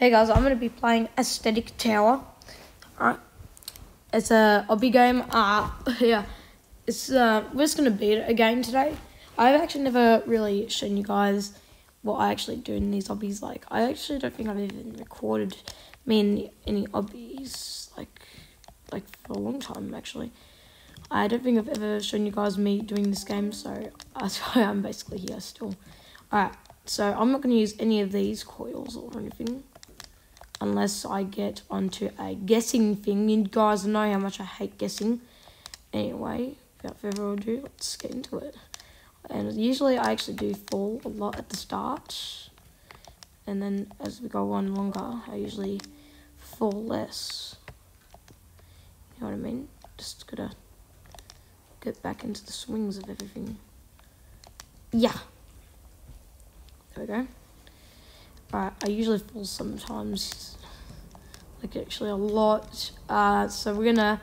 Hey guys, I'm going to be playing Aesthetic Tower. Alright, it's a obby game. Yeah, we're just going to beat it again today. I've actually never really shown you guys what I actually do in these obbies. Like, I actually don't think I've even recorded me in any obbies like for a long time actually. I don't think I've ever shown you guys me doing this game, so that's why I'm basically here still. Alright, so I'm not going to use any of these coils or anything, unless I get onto a guessing thing. You guys know how much I hate guessing. Anyway, without further ado, let's get into it. And usually I actually do fall a lot at the start, and then as we go on longer, I usually fall less. You know what I mean? Just gotta get back into the swings of everything. Yeah. There we go. Alright, I usually fall sometimes, like actually a lot. So we're gonna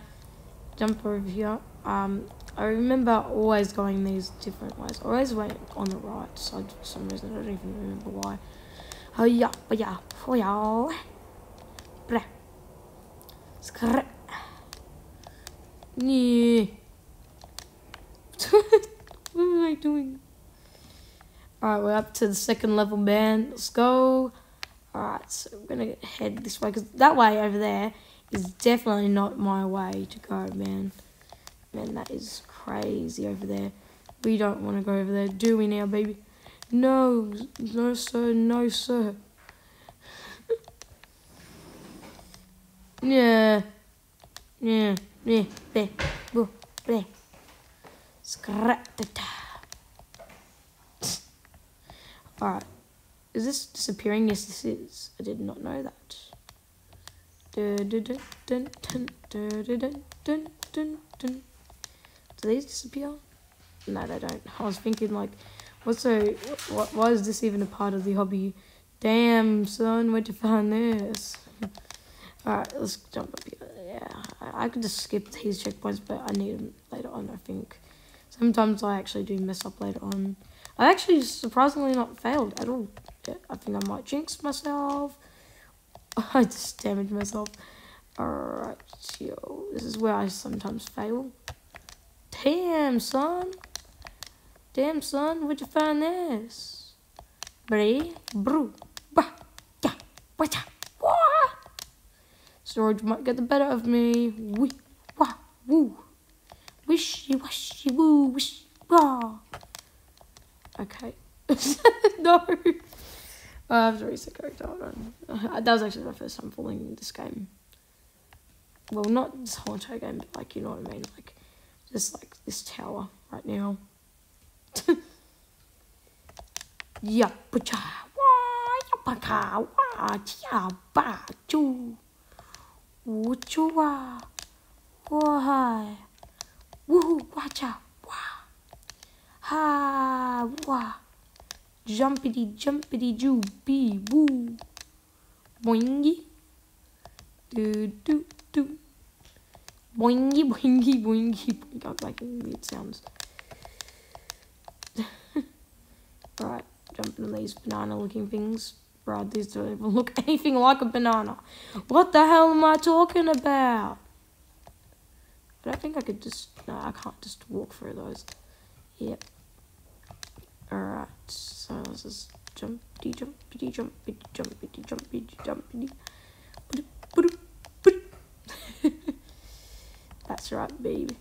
jump over here. I remember always going these different ways. I always went on the right side for some reason. I don't even remember why. Oh yeah, oh yeah, oh yeah. Breh. Yeah. What am I doing? Alright, we're up to the second level, man. Let's go. Alright, so we're going to head this way, because that way over there is definitely not my way to go, man. Man, that is crazy over there. We don't want to go over there, do we now, baby? No, no, sir, no, sir. Yeah. Yeah. Yeah. There. There. Alright, is this disappearing? Yes, this is. I did not know that. Do these disappear? No, they don't. I was thinking, like, why is this even a part of the hobby? Damn, son, where'd you find this? Alright, let's jump up here. Yeah, I could just skip these checkpoints, but I need them later on, I think. Sometimes I actually do mess up later on. I actually surprisingly not failed at all. Yeah, I think I might jinx myself. I just damaged myself. Alright, yo. This is where I sometimes fail. Damn, son. Damn, son. Where'd you find this? Bree. Brew. Bah. Yeah. Wacha. Wah. Storage might get the better of me. Wee. Wah. Woo. Wishy, washy, woo. Wish. Wah. Okay. No. I have to reset character. Hold on. That was actually my first time falling in this game. Well, not this whole entire game, but like, you know what I mean? Like, just like this tower right now. Yeah. Woohoo. Watch out. Ha. Wah. Jumpity, jumpity, joopy, woo. Boingy. Do, do, do. Boingy, boingy, boingy, boingy. I'm liking weird sounds. Right, jumping on these banana looking things. Right, these don't even look anything like a banana. What the hell am I talking about? I don't think I could just. No, I can't just walk through those. Yep. Alright, so let's just jumpity, jumpity, jumpity, jumpity, jumpity, jumpity. That's right, baby.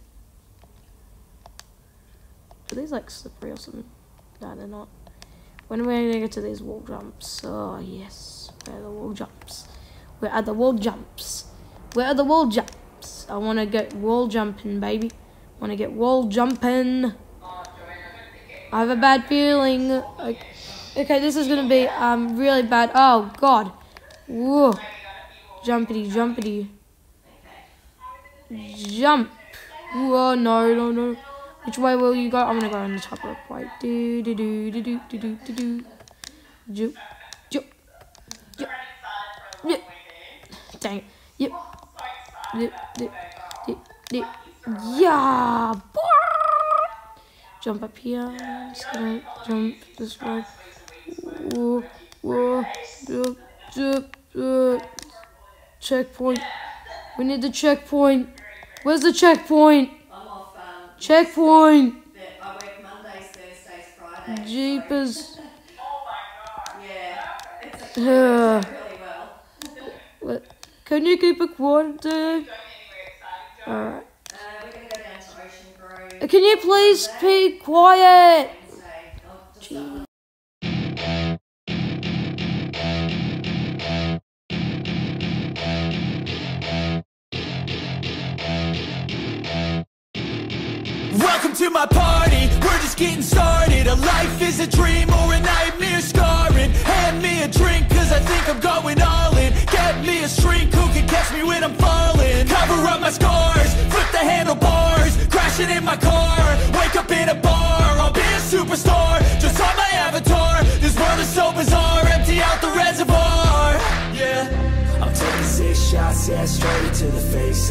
Are these like slippery or something? No, they're not. When are we going to get to these wall jumps? Oh, yes. Where are the wall jumps? Where are the wall jumps? Where are the wall jumps? I want to get wall jumping, baby. I want to get wall jumping. I have a bad feeling. Okay, this is gonna be really bad. Oh god. Whoa. Jumpity, jumpity. Jump. Whoa, no, no, no. Which way will you go? I'm gonna go on the top rope. Wait. Do do do do do do do do do. Jup. Jup. Jup. Yep. Dang it. Yep. Yep. Yep. Yep. Yep. Yeah. Jump up here, just gonna jump this way. Whoa, whoa, jump, jump, Checkpoint. We need the checkpoint. Where's the checkpoint? I'm off. Checkpoint. I work Mondays, Thursdays, Fridays. Jeepers. Yeah. Really well. Can you keep it quiet there? Alright. We're going to go down to Ocean Grove. Can you please be quiet? Jeez. Welcome to my party, we're just getting started. A life is a dream or a nightmare scarring. Hand me a drink cause I think I'm going all in. Get me a shrink who can catch me when I'm falling. Cover up my scars, flip the handlebars. Crashing in my car, wake up in a bar. I'll be a superstar, just on my avatar. This world is so bizarre, empty out the reservoir. Yeah. I'm taking 6 shots, yeah, straight to the face.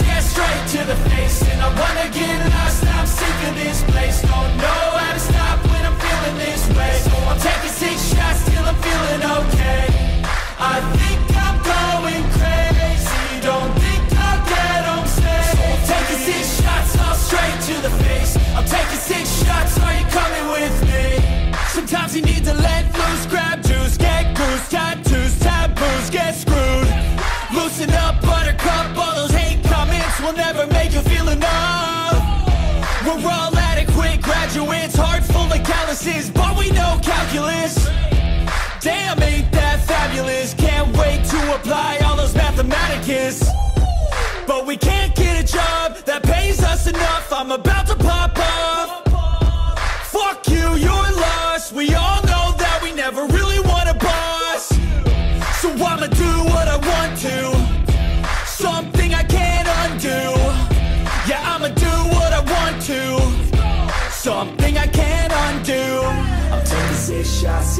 yeah, straight to the face. And I wanna get lost, I'm sick of this place. Don't know how to stop when I'm feeling this way. So I'm taking 6 shots till I'm feeling okay. I think I'm going crazy, don't think I'll get home safe. So I'm taking 6 shots, all straight to the face. I'm taking 6 shots, are you coming with me? Sometimes you need to let loose, grab juice, get goose, tattoos, taboos, get screwed. Loosen up, buttercup, all those hate comments will never make you feel enough. We're all adequate graduates, heart full of calluses, but we know calculus. Damn, ain't that fabulous, can't wait to apply all those mathematicus. But we can't get a job that pays us enough, I'm about to pop up. Fuck you, you're lost, we all know that we never really want a boss. So I'ma do what I want to, something I can't undo. Yeah, I'ma do what I want to, something I can't undo. I'm taking 6 shots,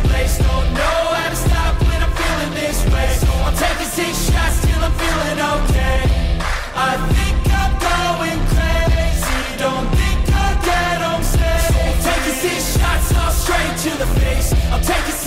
place. Don't know how to stop when I'm feeling this way. So I'm taking 6 shots till I'm feeling okay. I think I'm going crazy, don't think I'll get home safe. So I'm taking 6 shots, all straight to the face. I'm taking 6 shots